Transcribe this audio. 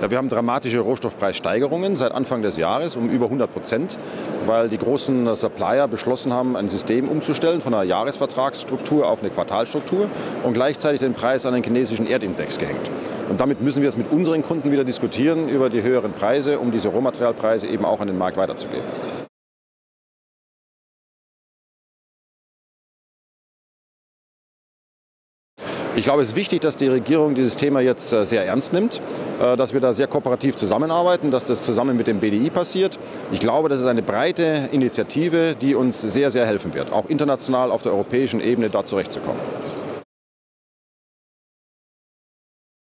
Ja, wir haben dramatische Rohstoffpreissteigerungen seit Anfang des Jahres um über 100%, weil die großen Supplier beschlossen haben, ein System umzustellen von einer Jahresvertragsstruktur auf eine Quartalstruktur und gleichzeitig den Preis an den chinesischen Erdindex gehängt. Und damit müssen wir es mit unseren Kunden wieder diskutieren über die höheren Preise, um diese Rohmaterialpreise eben auch an den Markt weiterzugeben. Ich glaube, es ist wichtig, dass die Regierung dieses Thema jetzt sehr ernst nimmt, dass wir da sehr kooperativ zusammenarbeiten, dass das zusammen mit dem BDI passiert. Ich glaube, das ist eine breite Initiative, die uns sehr, sehr helfen wird, auch international auf der europäischen Ebene da zurechtzukommen.